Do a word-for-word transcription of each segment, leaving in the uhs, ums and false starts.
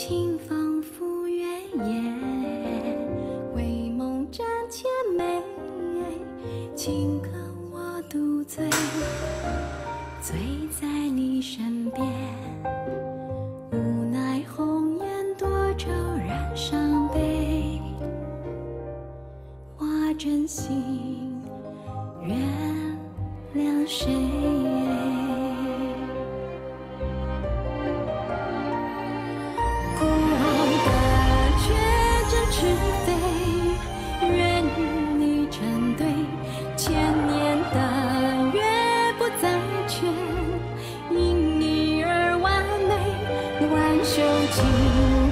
清风拂月夜，为梦枕前寐，情可我独醉，醉在你身边。无奈红颜多愁染伤悲，花针心，原谅谁？ 轻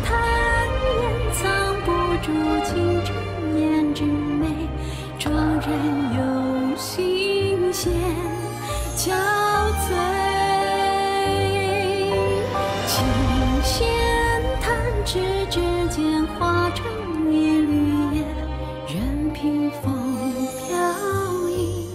叹掩藏不住青春年之美，撞人有心弦憔悴。琴弦弹指之间，化成一缕烟，任凭风飘逸。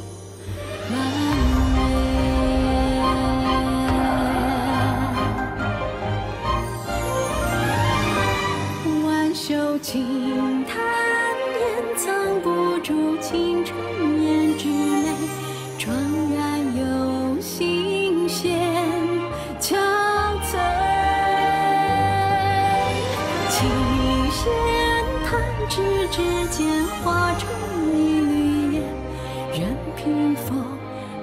旧情叹掩藏不住青春年之美，怆然又心弦憔悴。琴弦弹指之间，化成一缕烟，任凭风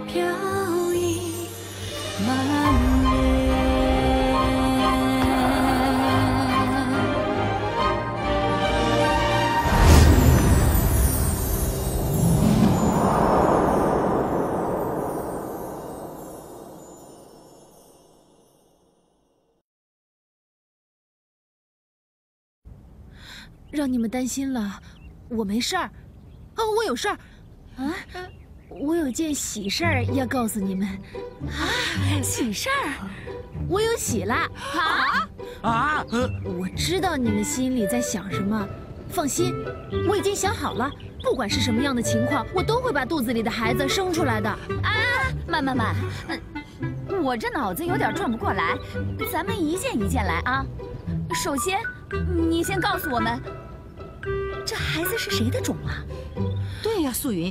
飘逸漫漫。 让你们担心了，我没事儿。哦，我有事儿，啊，我有件喜事儿要告诉你们。啊，喜事儿，我有喜了。啊啊！我知道你们心里在想什么，放心，我已经想好了，不管是什么样的情况，我都会把肚子里的孩子生出来的。啊，慢慢慢，我这脑子有点转不过来，咱们一件一件来啊。首先，你先告诉我们。 这孩子是谁的种啊？对呀，素云，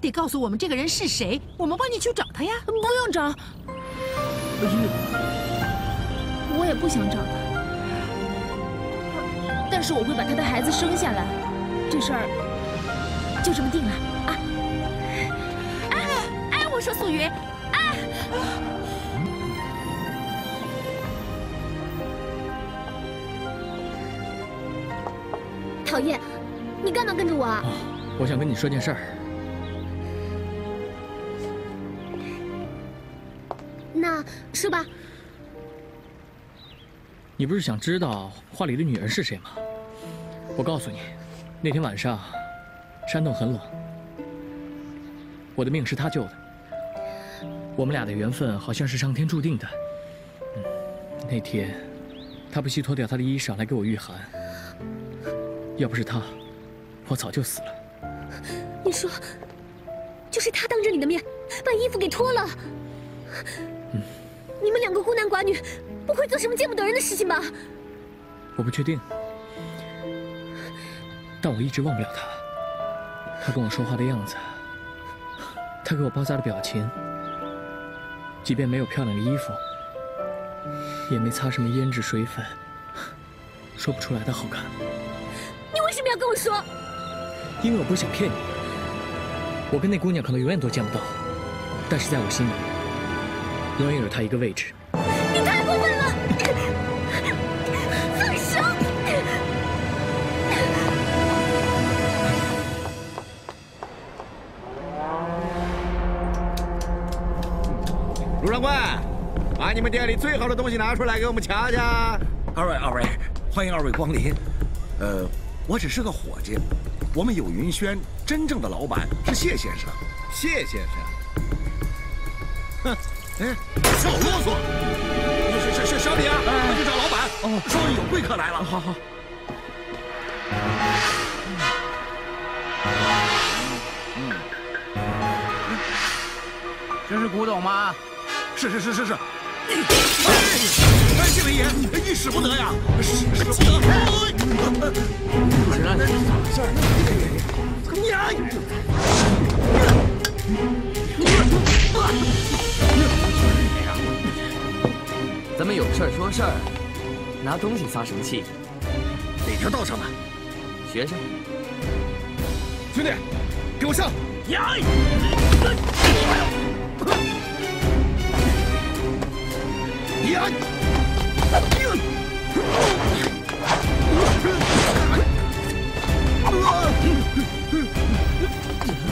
得告诉我们这个人是谁，我们帮你去找他呀。不用找，我也不想找他，但是我会把他的孩子生下来，这事儿就这么定了啊！哎哎，我说素云，哎。讨厌。 你干嘛跟着我啊？我想跟你说件事儿。那说吧。你不是想知道画里的女人是谁吗？我告诉你，那天晚上，山洞很冷，我的命是她救的。我们俩的缘分好像是上天注定的。嗯，那天，她不惜脱掉她的衣裳来给我御寒，要不是她。 我早就死了。你说，就是他当着你的面把衣服给脱了。嗯，你们两个孤男寡女，不会做什么见不得人的事情吧？我不确定，但我一直忘不了他。他跟我说话的样子，他给我包扎的表情，即便没有漂亮的衣服，也没擦什么胭脂水粉，说不出来的好看。你为什么要跟我说？ 因为我不是想骗你，我跟那姑娘可能永远都见不到，但是在我心里，永远有她一个位置。你太过分了！放手！卢掌柜，把你们店里最好的东西拿出来给我们瞧瞧。二位，二位，欢迎二位光临。呃，我只是个伙计。 我们有云轩，真正的老板是谢先生。谢先生，哼，哎，少啰嗦！是是是，小李啊，快去找老板，哦，说有贵客来了。好好。嗯，这是古董吗？是是是是是。哎，这位爷，一使不得呀，使使不得！来，怎么回事？娘！咱们有事儿说事儿，拿东西撒什么气？哪条道上的？学生，兄弟，给我上！娘！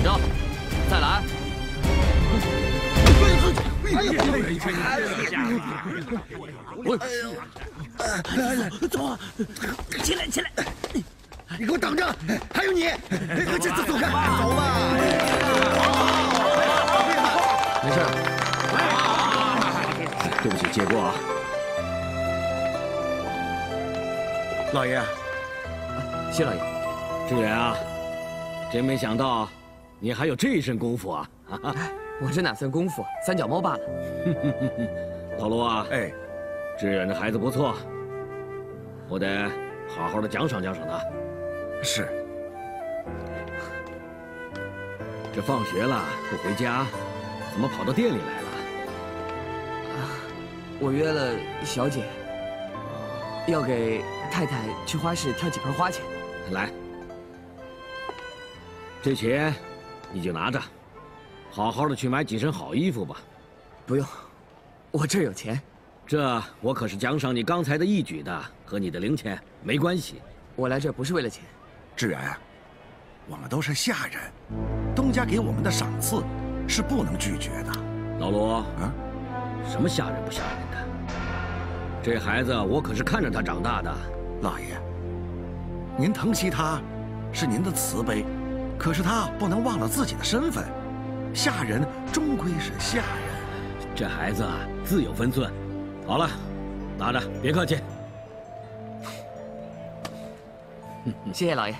让，再来！哎呦，走，起来起来！你给我等着！还有你，这这走开，走吧！没事，对不起，借过啊。 老爷，谢老爷，志远啊，真没想到你还有这身功夫啊！我这哪算功夫，三脚猫罢了。老卢啊，哎，志远的孩子不错，我得好好的奖赏奖赏他。是。这放学了不回家，怎么跑到店里来了？啊，我约了小姐，要给。 太太去花市挑几盆花去，来，这钱你就拿着，好好的去买几身好衣服吧。不用，我这儿有钱。这我可是奖赏你刚才的一举的，和你的零钱没关系。我来这儿不是为了钱。志远，我们都是下人，东家给我们的赏赐是不能拒绝的。老罗，啊，什么下人不下人的？这孩子我可是看着他长大的。 老爷，您疼惜他，是您的慈悲，可是他不能忘了自己的身份。下人终归是下人，这孩子啊，自有分寸。好了，拿着，别客气。谢谢老爷。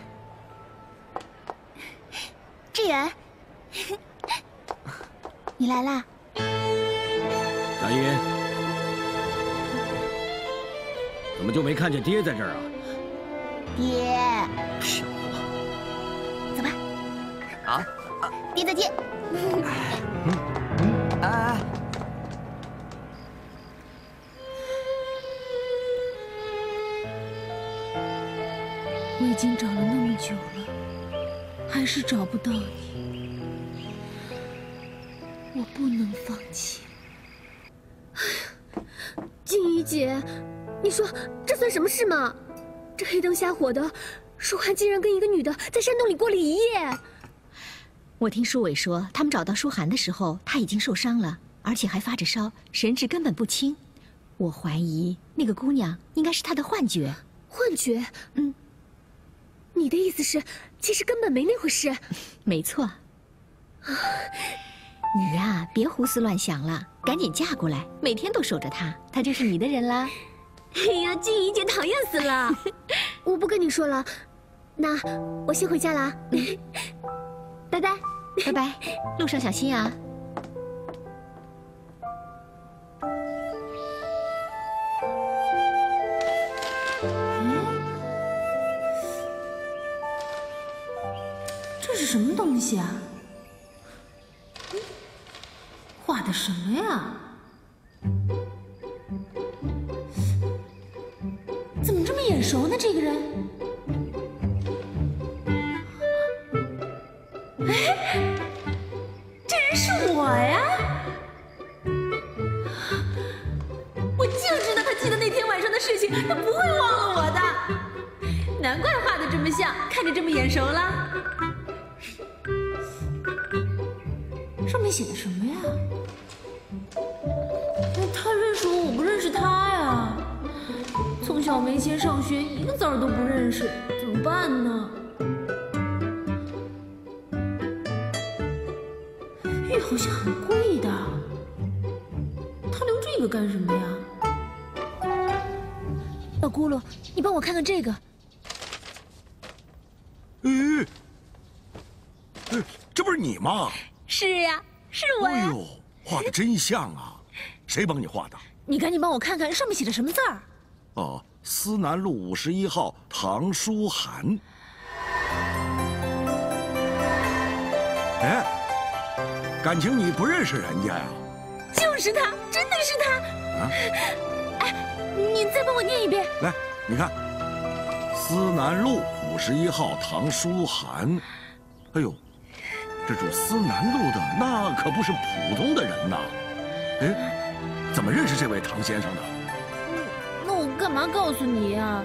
志远，你来啦。小云。 怎么就没看见爹在这儿啊？爹，走吧。啊，爹再见。哎，我已经找了那么久了，还是找不到你，我不能放弃。哎呀，静怡姐。 你说这算什么事嘛？这黑灯瞎火的，舒涵竟然跟一个女的在山洞里过了一夜。我听舒伟说，他们找到舒涵的时候，她已经受伤了，而且还发着烧，神志根本不清。我怀疑那个姑娘应该是她的幻觉。幻觉？嗯。你的意思是，其实根本没那回事？没错。啊，你呀，别胡思乱想了，赶紧嫁过来，每天都守着她，她就是你的人啦。 哎呀，静怡姐讨厌死了！我不跟你说了，那我先回家了啊，拜拜，拜拜，路上小心啊！嗯，这是什么东西啊？画的什么呀？ 怎么这么眼熟呢？这个人，哎，这人是我呀！我就知道他记得那天晚上的事情，他不会忘了我的。难怪画的这么像，看着这么眼熟了。上面写的什么呀？他认识我，我不认识他。 从小没钱上学，一个字儿都不认识，怎么办呢？玉好像很贵的，他留这个干什么呀？老咕噜，你帮我看看这个。哎，哎，这不是你吗？是呀，是我呀。哎呦，画的真像啊！谁帮你画的？你赶紧帮我看看上面写的什么字儿。哦，思南路五十一号唐书涵。哎，感情你不认识人家呀？就是他，真的是他。啊！哎，你再帮我念一遍。来，你看，思南路五十一号唐书涵。哎呦，这住思南路的那可不是普通的人呐。哎，怎么认识这位唐先生的？ 干嘛告诉你呀？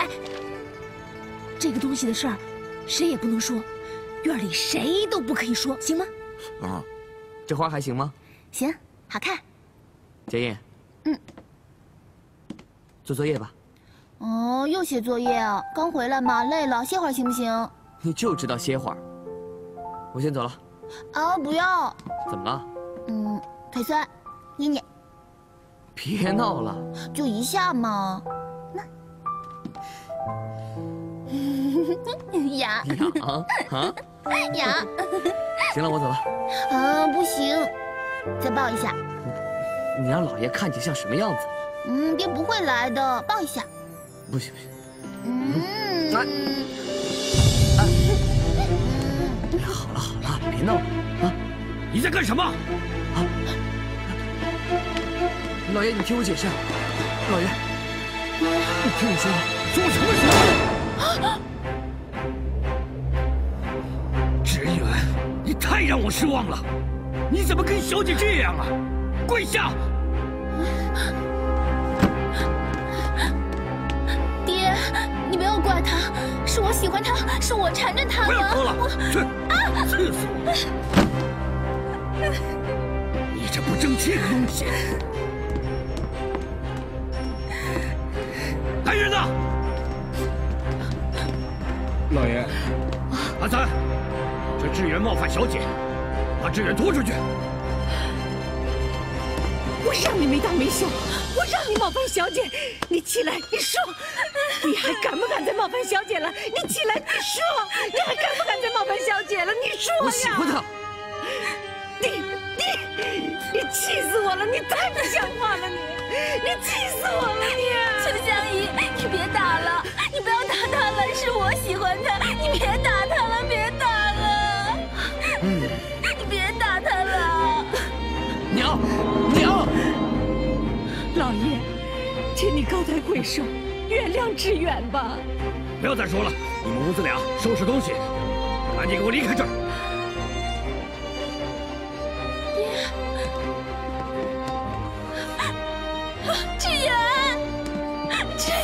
哎，这个东西的事儿，谁也不能说，院里谁都不可以说，行吗？啊，这花还行吗？行，好看。佳音，嗯，做作业吧。哦，又写作业啊？刚回来嘛，累了，歇会儿行不行？你就知道歇会儿。我先走了。啊，不要。怎么了？嗯，腿酸，捏捏。 别闹了，就一下嘛。那痒痒啊痒！行了，我走了。啊，不行，再抱一下。你让老爷看你像什么样子？嗯，爹不会来的，抱一下。不行不行。嗯。哎哎，好了好了，别闹了啊！你在干什么？啊！ 老爷，你听我解释。老爷，你听我说，说什么说？芷远，你太让我失望了！你怎么跟小姐这样啊？跪下！爹，你不要怪他，是我喜欢他，是我缠着他的。不要说了，去！气死我！你这不争气的东西！ 来人呐！老爷，阿三，这志远冒犯小姐，把志远拖出去。我让你没大没小，我让你冒犯小姐，你起来，你说，你还敢不敢再冒犯小姐了？你起来，你说，你还敢不敢再冒犯小姐了？你说呀！我喜欢她。你你你气死我了！你太不像话了，你！ 你气死我了！你秋香姨，你别打了，你不要打他了，是我喜欢他，你别打他了，别打了，嗯，你别打他了。娘，娘，老爷，请你高抬贵手，原谅志远吧。不要再说了，你们母子俩收拾东西，赶紧给我离开这儿。 志远，志远，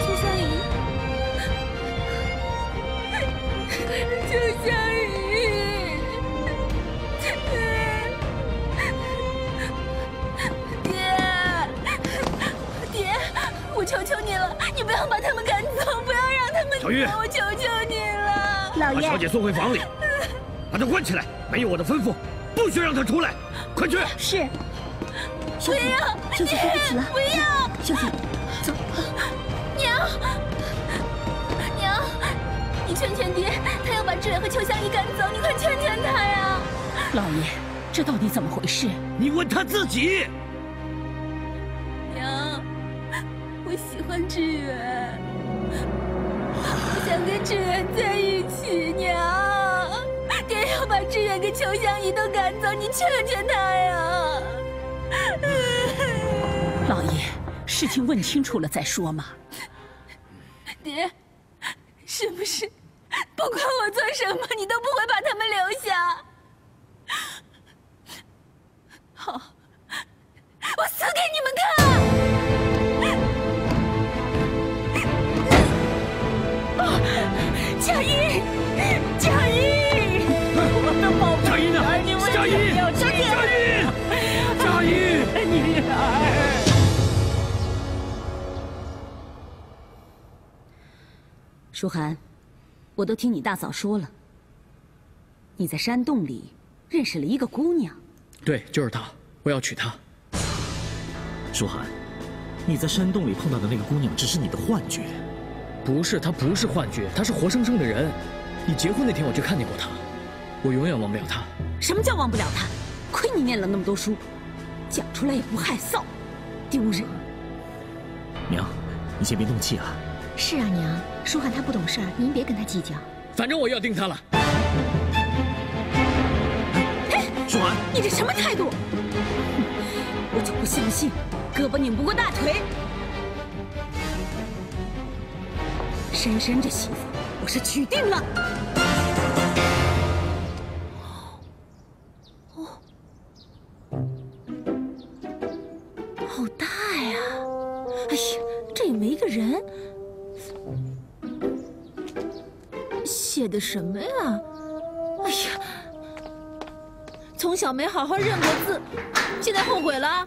秋香姨，秋香姨，爹，爹，我求求你了，你不要把他们赶走，不要让他们走，我求求你了，老爷，把小姐送回房里。 把他关起来，没有我的吩咐，不许让他出来！快去！是。不要，小姐，对不起了。不要，小姐，走。娘，娘，你劝劝爹，他要把志远和秋香姨赶走，你快劝劝他呀！老爷，这到底怎么回事？你问他自己。娘，我喜欢志远，我想跟志远在一起，娘。 爹要把志远跟秋香姨都赶走，你劝劝他呀！老爷，事情问清楚了再说嘛。爹，是不是不管我做什么，你都不会把他们留下？好，我死给你们看！啊，佳音，佳音。 佳音呢？佳音，佳音，佳音，你哎！舒涵，我都听你大嫂说了，你在山洞里认识了一个姑娘。对，就是她，我要娶她。舒涵，你在山洞里碰到的那个姑娘只是你的幻觉。不是，她不是幻觉，她是活生生的人。你结婚那天我就看见过她。 你我永远忘不了他。什么叫忘不了他？亏你念了那么多书，讲出来也不害臊，丢人。娘，你先别动气啊。是啊，娘，舒涵他不懂事儿，您别跟他计较。反正我要定他了。哎，舒涵，你这什么态度？我就不相信，胳膊拧不过大腿。珊珊这媳妇，我是娶定了。哦，好大呀！哎呀，这也没个人。写的什么呀？哎呀，从小没好好认过字，现在后悔了。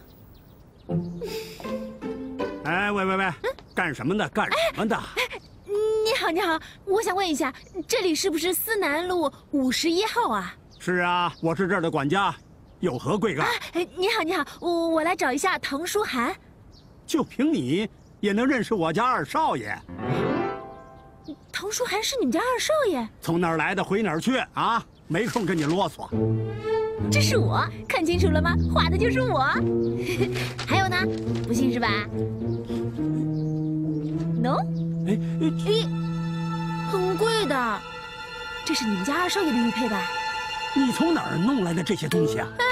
哎，喂喂喂，干什么呢？干什么的？你好，你好，我想问一下，这里是不是思南路五十一号啊？是啊，我是这儿的管家，有何贵干？啊，你好，你好，我我来找一下滕书涵。就凭你也能认识我家二少爷？滕书涵是你们家二少爷？从哪儿来的回哪儿去啊？没空跟你啰嗦。这是我，看清楚了吗？画的就是我。还有呢？不信是吧 ？No。 哎哎，很贵的，这是你们家二少爷的玉佩吧？你从哪儿弄来的这些东西啊？哎，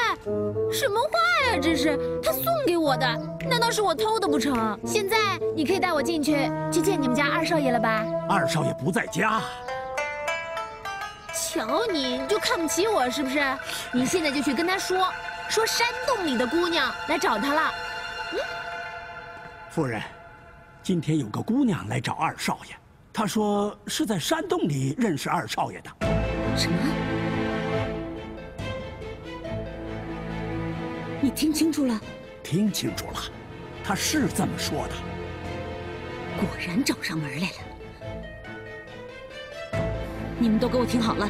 什么话呀！这是他送给我的，难道是我偷的不成？现在你可以带我进去去见你们家二少爷了吧？二少爷不在家。瞧你，你就看不起我是不是？你现在就去跟他说，说山洞里的姑娘来找他了。嗯，夫人。 今天有个姑娘来找二少爷，她说是在山洞里认识二少爷的。什么？你听清楚了？听清楚了，她是这么说的。果然找上门来了。你们都给我听好了，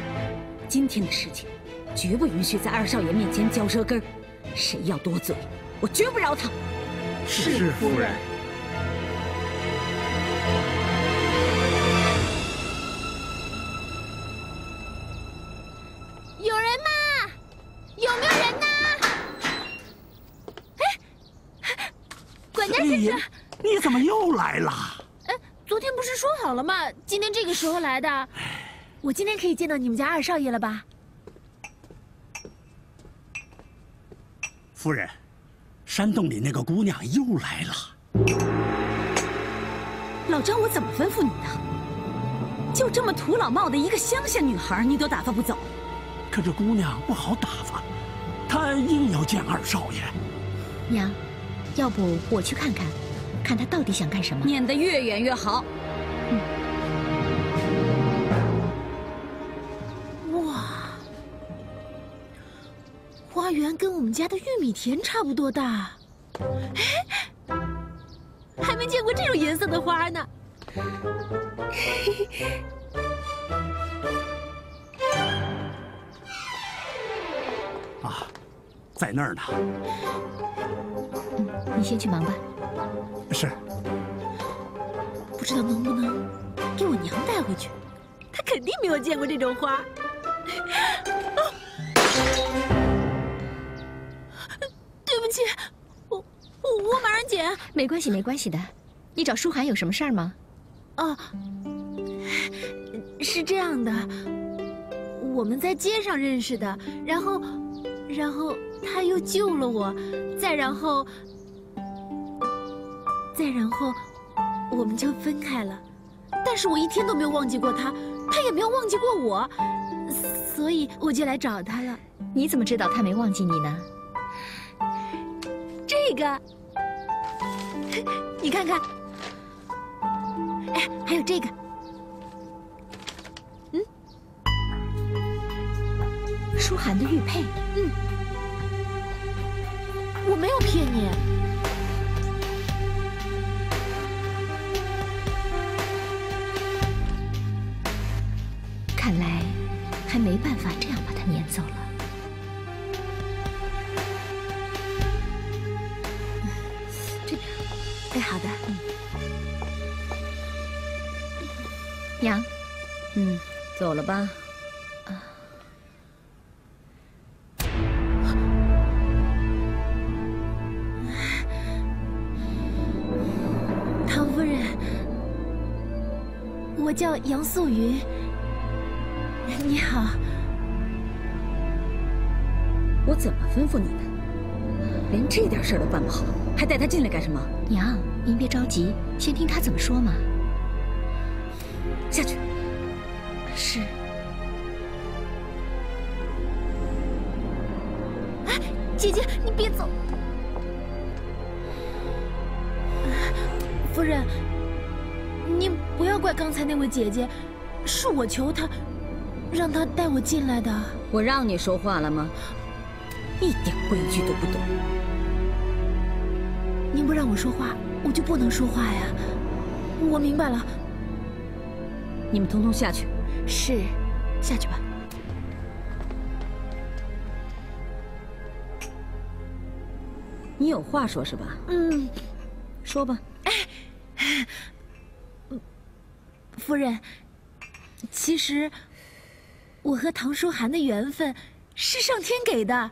今天的事情绝不允许在二少爷面前嚼舌根儿，谁要多嘴，我绝不饶他。是夫人。 你你怎么又来了？哎，昨天不是说好了吗？今天这个时候来的。我今天可以见到你们家二少爷了吧？夫人，山洞里那个姑娘又来了。老张，我怎么吩咐你的？就这么土老帽的一个乡下女孩，你都打发不走。可这姑娘不好打发，她硬要见二少爷。娘。 要不我去看看，看他到底想干什么？撵得越远越好。嗯。哇，花园跟我们家的玉米田差不多大。哎，还没见过这种颜色的花呢。啊，在那儿呢。 你先去忙吧。是。不知道能不能给我娘带回去，她肯定没有见过这种花。哦、对不起，我我我马上捡。没关系，没关系的。你找舒涵有什么事儿吗？哦，是这样的，我们在街上认识的，然后，然后他又救了我，再然后。 再然后，我们就分开了。但是我一天都没有忘记过他，他也没有忘记过我，所以我就来找他了。你怎么知道他没忘记你呢？这个，你看看。哎，还有这个。嗯，舒涵的玉佩。嗯，我没有骗你。 看来还没办法这样把他撵走了。这边，哎，好的。嗯。娘，嗯，走了吧。啊。叫杨素云，你好。我怎么吩咐你的？连这点事儿都办不好，还带他进来干什么？娘，您别着急，先听他怎么说嘛。下去。是。哎，姐姐，你别走。 夫人，您不要怪刚才那位姐姐，是我求她，让她带我进来的。我让你说话了吗？一点规矩都不懂。您不让我说话，我就不能说话呀。我明白了。你们统统下去。是，下去吧。 你有话说是吧？嗯，说吧。哎，夫人，其实我和唐书涵的缘分是上天给的。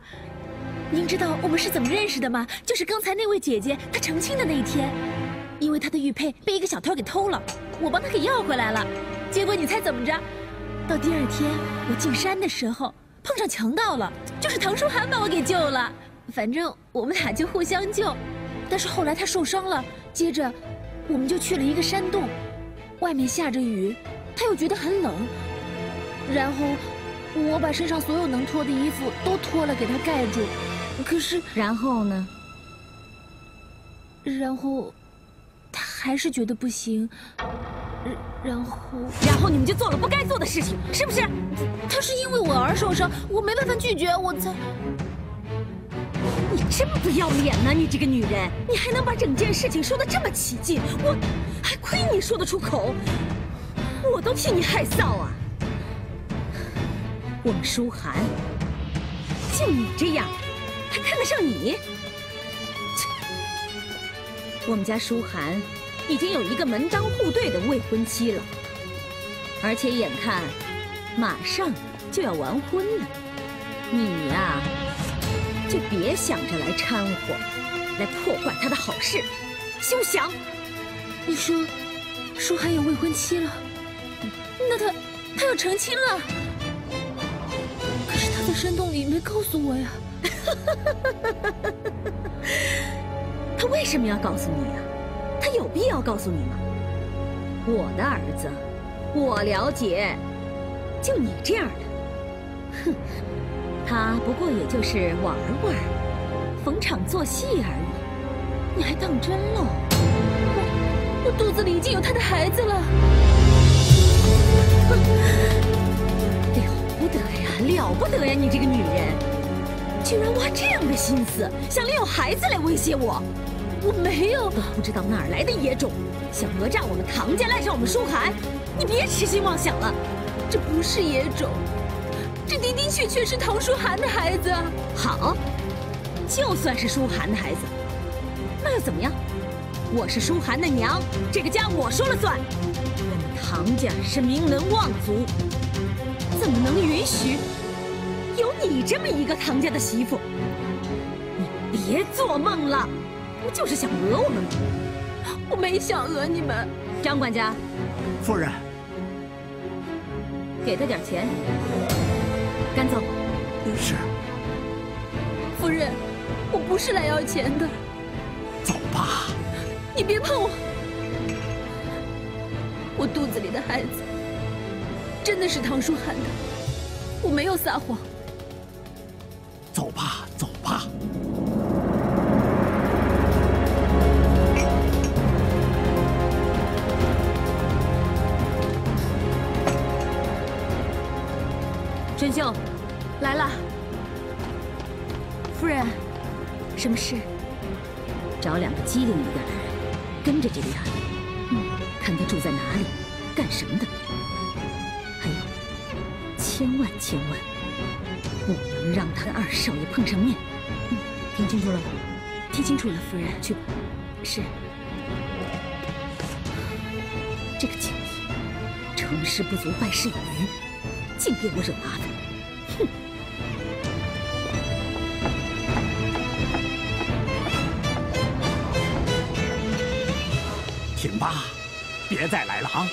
您知道我们是怎么认识的吗？就是刚才那位姐姐她成亲的那一天，因为她的玉佩被一个小偷给偷了，我帮她给要回来了。结果你猜怎么着？到第二天我进山的时候碰上强盗了，就是唐书涵把我给救了。 反正我们俩就互相救，但是后来他受伤了，接着我们就去了一个山洞，外面下着雨，他又觉得很冷，然后我把身上所有能脱的衣服都脱了给他盖住，可是然后呢？然后他还是觉得不行，然后然后你们就做了不该做的事情，是不是？他是因为我而受伤，我没办法拒绝，我才。 你这么不要脸呢！你这个女人，你还能把整件事情说得这么起劲，我还亏你说得出口，我都替你害臊啊！我们舒涵，就你这样，还看得上你？我们家舒涵已经有一个门当户对的未婚妻了，而且眼看马上就要完婚了，你呀、啊！ 就别想着来掺和，来破坏他的好事，休想！你说，舒涵有未婚妻了，那他他要成亲了，可是他在山洞里没告诉我呀。他为什么要告诉你呀？他有必要告诉你吗？我的儿子，我了解，就你这样的，哼。 他不过也就是玩玩，逢场作戏而已，你还当真了？我我肚子里已经有他的孩子了，了不得呀，了不得呀！你这个女人，居然挖这样的心思，想利用孩子来威胁我，我没有，都不知道哪儿来的野种，想讹诈我们唐家，赖上我们舒涵，你别痴心妄想了，这不是野种。 这的的确确是唐书涵的孩子。好，就算是书涵的孩子，那又怎么样？我是书涵的娘，这个家我说了算。我们唐家是名门望族，怎么能允许有你这么一个唐家的媳妇？你别做梦了，不就是想讹我们吗？我没想讹你们，张管家。夫人，给他点钱。 赶走。是。夫人，我不是来要钱的。走吧。你别碰我。我肚子里的孩子真的是唐书涵的，我没有撒谎。走吧，走吧。春秀。 来了，夫人，什么事？找两个机灵一点的人，跟着这个丫头，嗯，看她住在哪里，干什么的。还有，千万千万，不能让她的二少爷碰上面。嗯，听清楚了吗？听清楚了，夫人。去吧。是。这个建议，成事不足败事有余，净给我惹麻烦。 品吧，别再来了啊！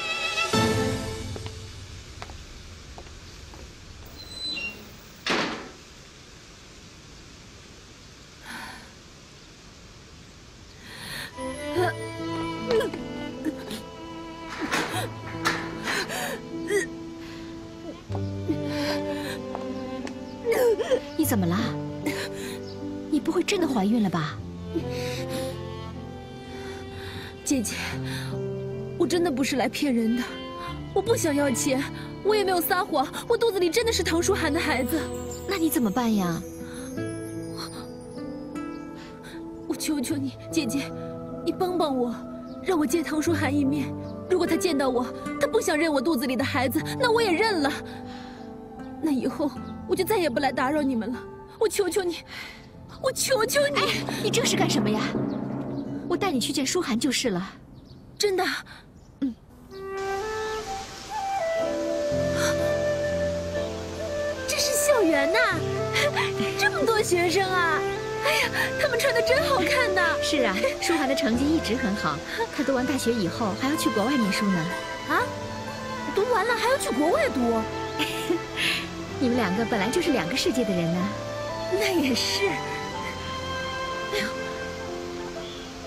怎么了？你不会真的怀孕了吧？姐姐，我真的不是来骗人的，我不想要钱，我也没有撒谎，我肚子里真的是唐书涵的孩子。那你怎么办呀？我求求你，姐姐，你帮帮我，让我见唐书涵一面。如果他见到我，他不想认我肚子里的孩子，那我也认了。那以后我就再也不来打扰你们了。我求求你，我求求你！哎，你这是干什么呀？ 我带你去见舒涵就是了，真的。嗯。这是校园呐、啊，这么多学生啊！哎呀，他们穿的真好看呐。是啊，舒涵的成绩一直很好，她读完大学以后还要去国外念书呢。啊？读完了还要去国外读？你们两个本来就是两个世界的人呢、啊。那也是。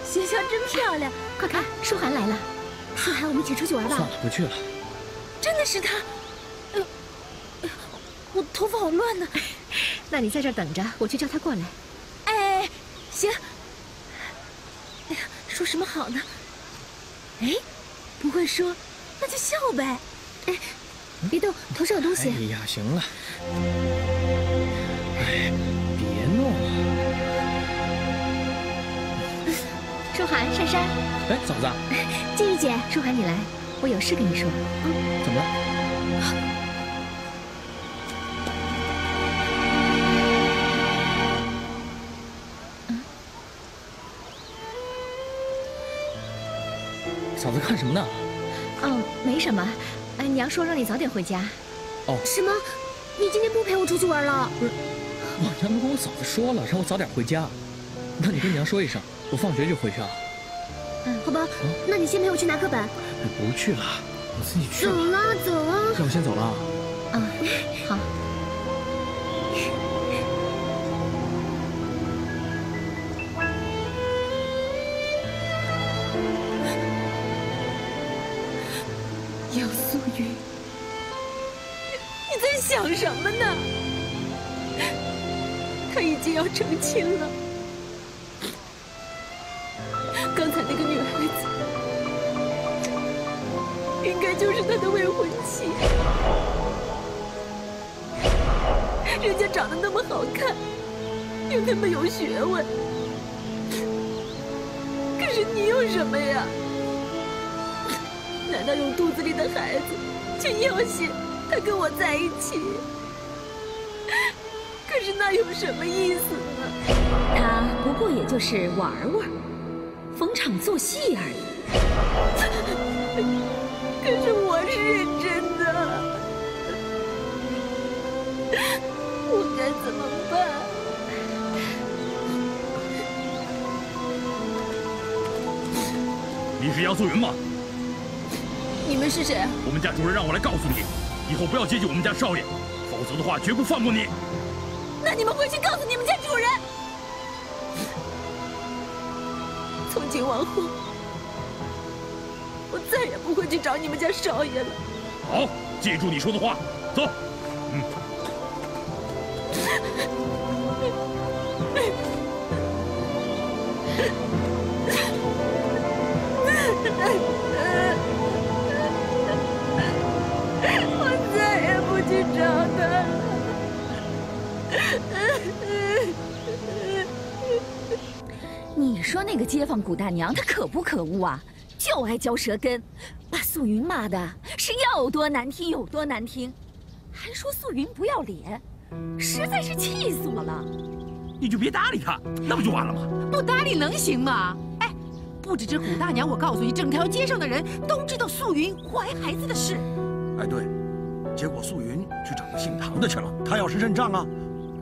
学校真漂亮，快看，舒涵来了。舒涵，我们一起出去玩吧。算了，不去了。真的是他。哎呦，我头发好乱呢。那你在这儿等着，我去叫他过来。哎，哎，行。哎呀，说什么好呢？哎，不会说，那就笑呗。哎，别动，头上有东西。哎呀，行了。哎，别弄了。 舒涵，珊珊，哎，嫂子，静怡姐，舒涵，你来，我有事跟你说。嗯，怎么了？嗯、嫂子看什么呢？哦，没什么。哎，娘说让你早点回家。哦，什么？你今天不陪我出去玩了？不是，我娘都跟我嫂子说了，让我早点回家。那你跟娘说一声。 我放学就回去了。嗯，好吧，那你先陪我去拿课本。我不去了，我自己去。走了，走了。那我先走了。啊，好。杨素云，你在想什么呢？他已经要成亲了。 刚才那个女孩子，应该就是他的未婚妻。人家长得那么好看，又那么有学问，可是你有什么呀？难道用肚子里的孩子去要挟他跟我在一起？可是那有什么意思呢？他不过也就是玩玩。 逢场作戏而已。可是我是认真的，我该怎么办？你是杨素云吗？你们是谁？我们家主人让我来告诉你，以后不要接近我们家少爷，否则的话绝不放过你。那你们回去告诉你们家主人。 从今往后，我再也不会去找你们家少爷了。好，记住你说的话，走。嗯。我再也不去找他了。 你说那个街坊古大娘，她可不可恶啊？就爱嚼舌根，把素云骂的是要多难听有多难听，还说素云不要脸，实在是气死我了。你就别搭理她，那不就完了吗？不搭理能行吗？哎，不只是古大娘，我告诉你，整条街上的人都知道素云怀孩子的事。哎，对，结果素云去找那姓唐的去了。她要是认账啊，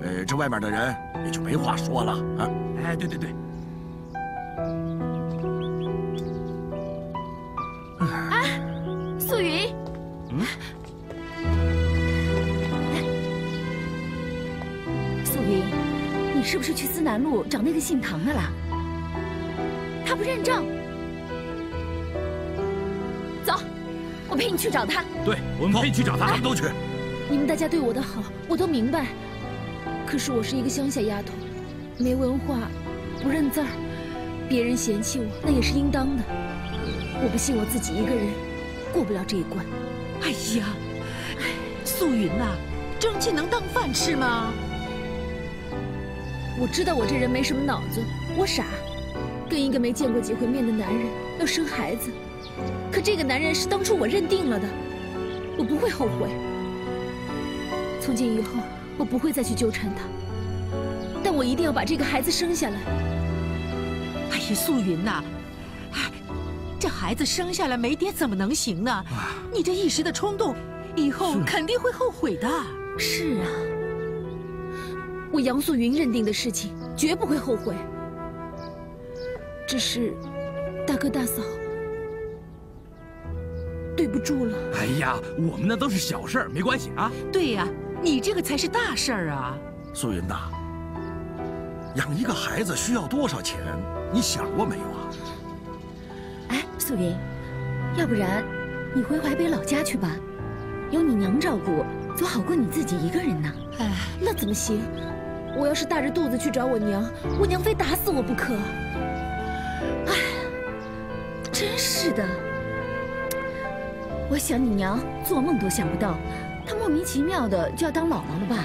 呃，这外面的人也就没话说了啊。哎，对对对。 啊，素云，嗯，素云，你是不是去思南路找那个姓唐的了？他不认账，走，我陪你去找他。对，我们陪你去找他，咱们都去。你们大家对我的好，我都明白。可是我是一个乡下丫头，没文化，不认字儿，别人嫌弃我那也是应当的。我不信我自己一个人过不了这一关。哎呀，素云呐、啊，争气能当饭吃吗？我知道我这人没什么脑子，我傻，跟一个没见过几回面的男人要生孩子，可这个男人是当初我认定了的，我不会后悔。从今以后。 我不会再去纠缠他，但我一定要把这个孩子生下来。哎呀，素云呐、啊，这孩子生下来没爹怎么能行呢？你这一时的冲动，以后肯定会后悔的。是啊，我杨素云认定的事情绝不会后悔。只是，大哥大嫂，对不住了。哎呀，我们那都是小事，没关系啊。对呀、啊。 你这个才是大事儿啊，素云呐，养一个孩子需要多少钱？你想过没有啊？哎，素云，要不然你回淮北老家去吧，有你娘照顾，总好过你自己一个人呢。哎，那怎么行？我要是大着肚子去找我娘，我娘非打死我不可。哎，真是的，我想你娘做梦都想不到。 她莫名其妙的就要当姥姥了吧？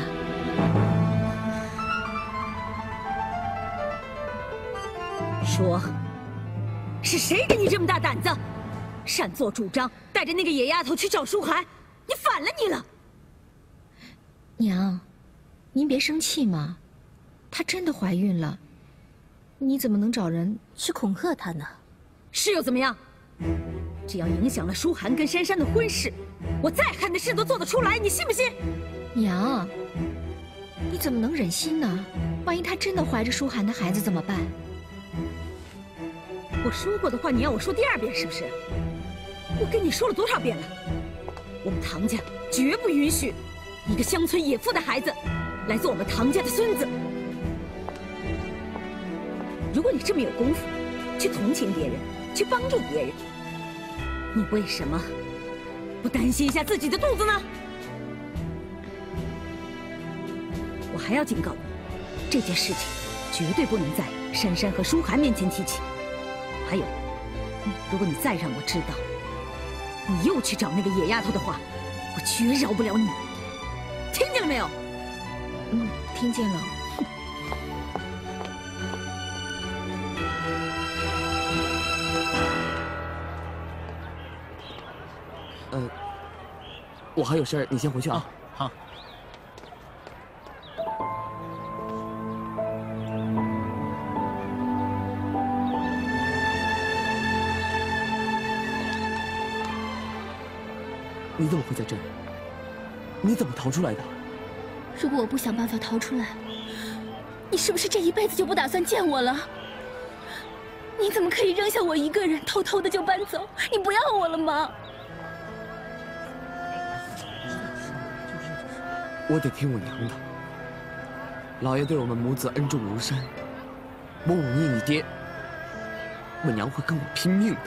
说，是谁给你这么大胆子，擅作主张带着那个野丫头去找书涵？你反了你了！娘，您别生气嘛，她真的怀孕了，你怎么能找人去恐吓她呢？是又怎么样？只要影响了书涵跟珊珊的婚事。 我再狠的事都做得出来，你信不信？娘，你怎么能忍心呢？万一她真的怀着舒涵的孩子怎么办？我说过的话，你要我说第二遍是不是？我跟你说了多少遍了？我们唐家绝不允许一个乡村野妇的孩子来做我们唐家的孙子。如果你这么有功夫，去同情别人，去帮助别人，你为什么？ 不担心一下自己的肚子呢？我还要警告你，这件事情绝对不能在珊珊和舒涵面前提起。还有，如果你再让我知道你又去找那个野丫头的话，我绝饶不了你。听见了没有？嗯，听见了。 呃，我还有事儿，你先回去啊。好。你怎么会在这儿？你怎么逃出来的？如果我不想办法逃出来，你是不是这一辈子就不打算见我了？你怎么可以扔下我一个人，偷偷的就搬走？你不要我了吗？ 我得听我娘的。老爷对我们母子恩重如山，我忤逆你爹，我娘会跟我拼命的。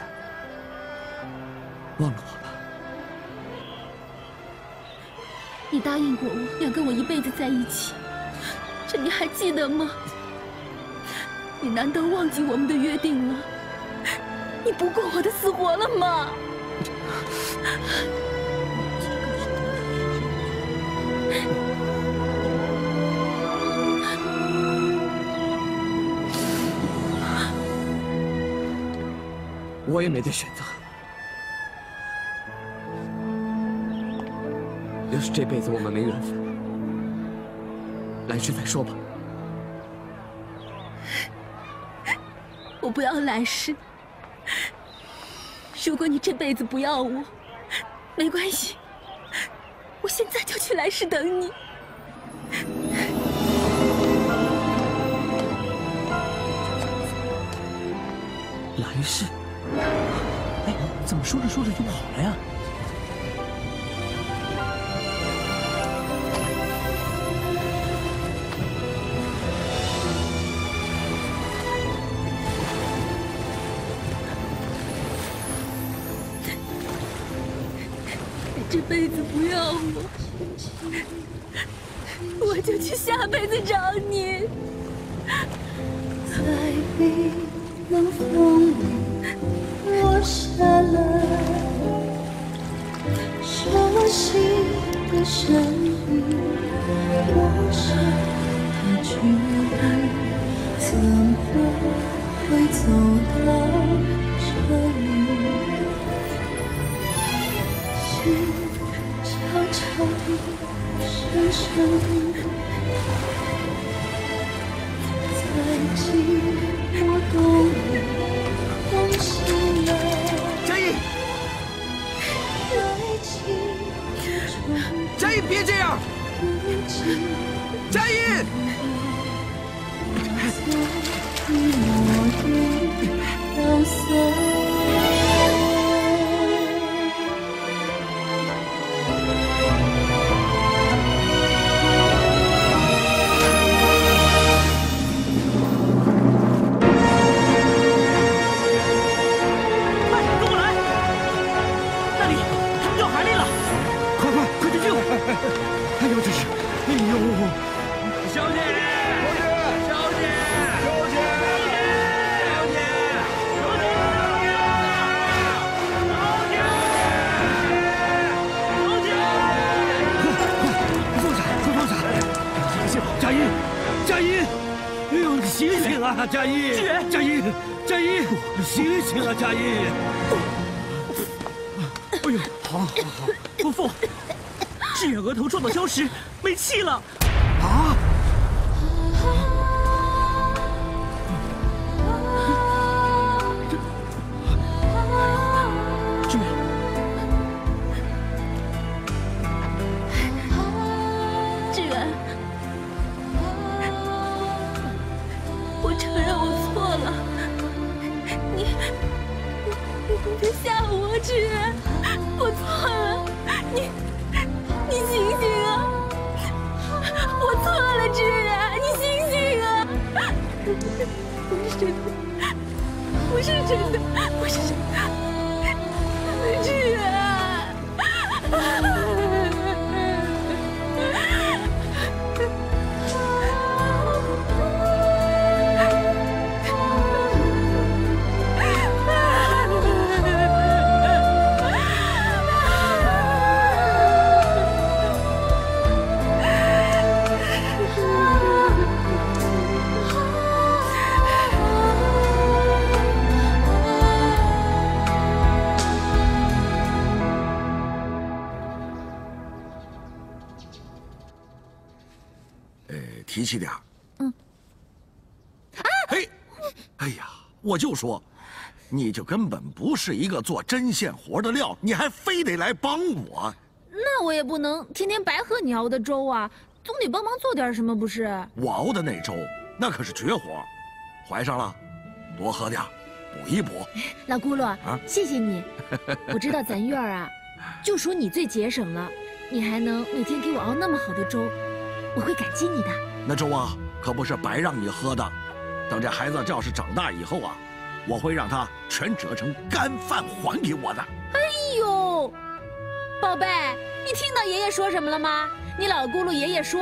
忘了我吧。你答应过我要跟我一辈子在一起，这你还记得吗？你难道忘记我们的约定了？你不顾我的死活了吗？我也没得选择。要是这辈子我们没缘分，来世再说吧。我不要来世。如果你这辈子不要我，没关系。 我现在就去来世等你。来世？哎，怎么说着说着就跑了呀？你这辈子不要我。我就去下辈子找你。在冰冷风里落下了，是我心的声音，我是的距离，怎么会走到这里？心悄悄地。 深深在寂寞冬里梦醒了，佳怡，佳怡别这样，佳怡，佳怡，佳怡，佳怡，醒醒啊，佳怡！哎呦，好，好，好！伯父，志远额头撞到礁石，没气了。啊！志远，志远。 你别吓我，志远，我错了，你你醒醒啊！我错了，志远，你醒醒啊！不是真的，不是真的，不是真的，志远。 提气点儿，嗯，啊，哎，哎呀，我就说，你就根本不是一个做针线活的料，你还非得来帮我。那我也不能天天白喝你熬的粥啊，总得帮忙做点什么不是？我熬的那粥那可是绝活，怀上了，多喝点，补一补。老轱辘啊，谢谢你，我知道咱院儿啊，就属你最节省了，你还能每天给我熬那么好的粥，我会感激你的。 那粥啊，可不是白让你喝的。等这孩子这要是长大以后啊，我会让他全折成干饭还给我的。哎呦，宝贝，你听到爷爷说什么了吗？你老咕噜爷爷说，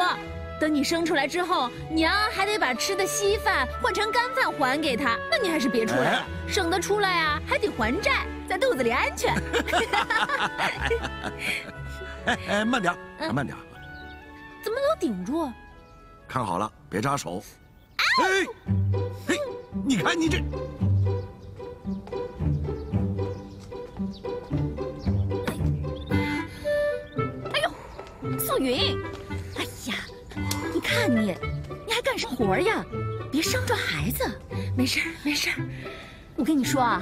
等你生出来之后，娘还得把吃的稀饭换成干饭还给他。那你还是别出来了，哎、省得出来啊，还得还债，在肚子里安全。哎哎，慢点，嗯、慢点，怎么老顶住？ 看好了，别扎手！哎，嘿，你看你这，哎呦，素云，哎呀，你看你，你还干什么活呀？别伤着孩子，没事儿，没事儿。我跟你说啊，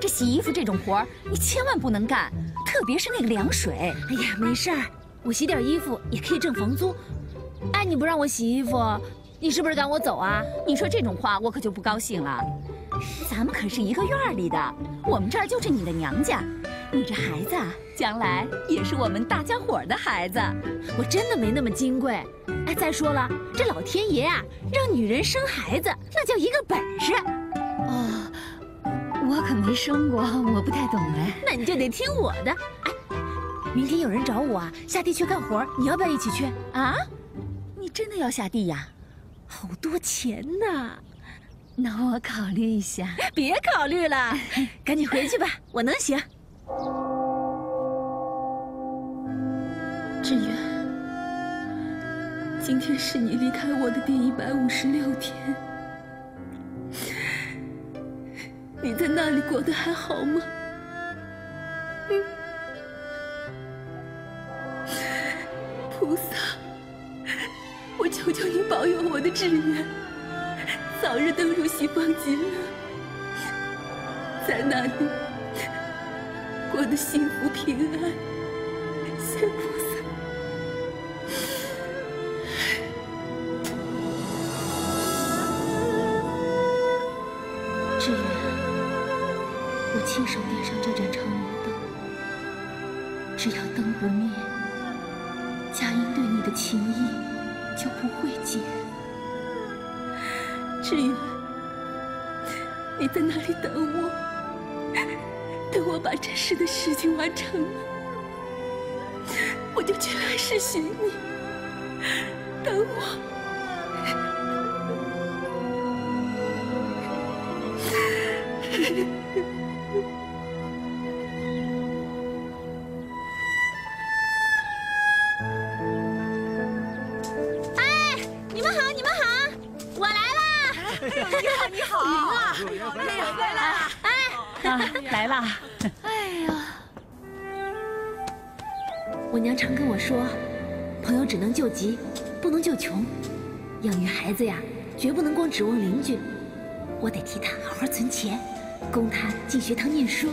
这洗衣服这种活儿你千万不能干，特别是那个凉水。哎呀，没事儿，我洗点衣服也可以挣房租。 哎，你不让我洗衣服，你是不是赶我走啊？你说这种话，我可就不高兴了。咱们可是一个院里的，我们这儿就是你的娘家。你这孩子啊，将来也是我们大家伙儿的孩子。我真的没那么金贵。哎，再说了，这老天爷啊，让女人生孩子，那叫一个本事。哦，我可没生过，我不太懂哎。那你就得听我的。哎，明天有人找我啊，下地去干活，你要不要一起去啊？ 你真的要下地呀？好多钱呐！那我考虑一下。别考虑了，赶紧回去吧，我能行。志远，今天是你离开我的第一百五十六天，你在那里过得还好吗？ 菩萨，我求求你保佑我的志愿，早日登入西方极乐，在那里过得幸福平安。谢菩萨。 亲手点上这盏长明灯，只要灯不灭，佳音对你的情意就不会减。志远，你在那里等我？等我把这世的事情完成了，我就去来世寻你。等我。 来了！哎呀，我娘常跟我说，朋友只能救急，不能救穷。养育孩子呀，绝不能光指望邻居。我得替他好好存钱，供他进学堂念书，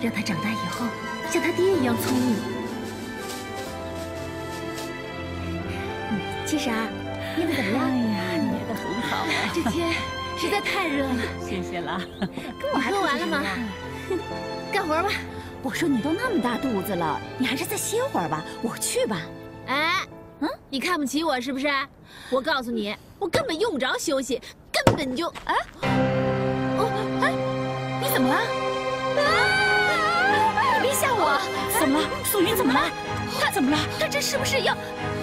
让他长大以后像他爹一样聪明。嗯，七婶儿，你们怎么样？哎呀，你觉得很好啊！这天实在太热了。谢谢了。跟我还喝完了吗？ 干活吧！我说你都那么大肚子了，你还是再歇会儿吧。我去吧。哎，嗯，你看不起我是不是？我告诉你，我根本用不着休息，根本就……哎，哦，哎，你怎么了？啊！你别吓我！怎么了？素云怎么了？她怎么了？她这是不是要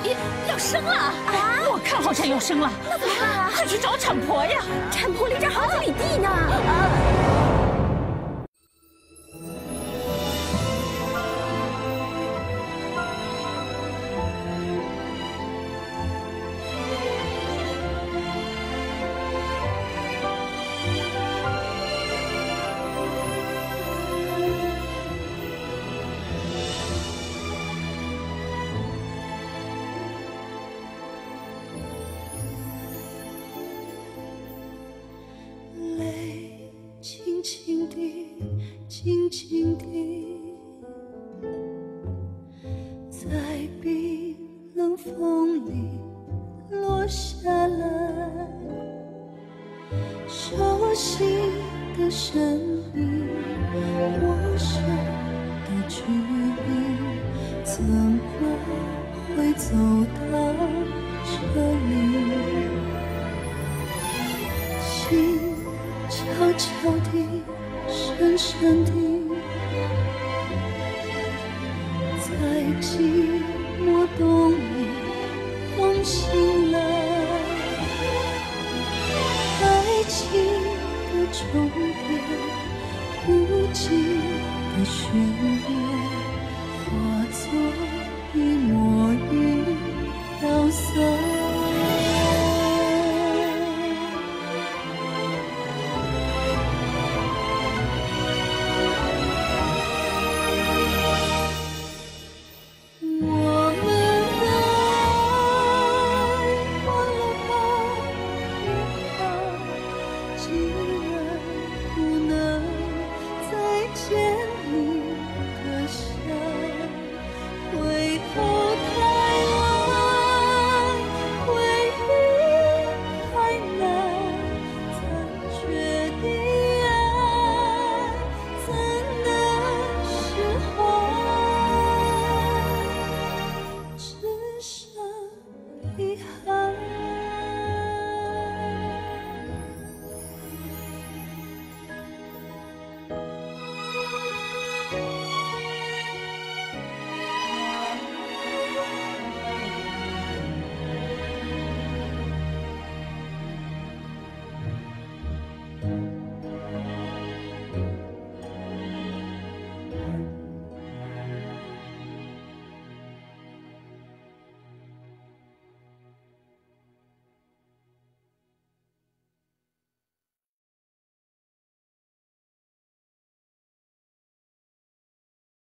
要要生了？啊！我看好像要生了。那怎么办？快去找产婆呀！产婆离这好几里地呢。啊！ 重叠，无尽的旋律。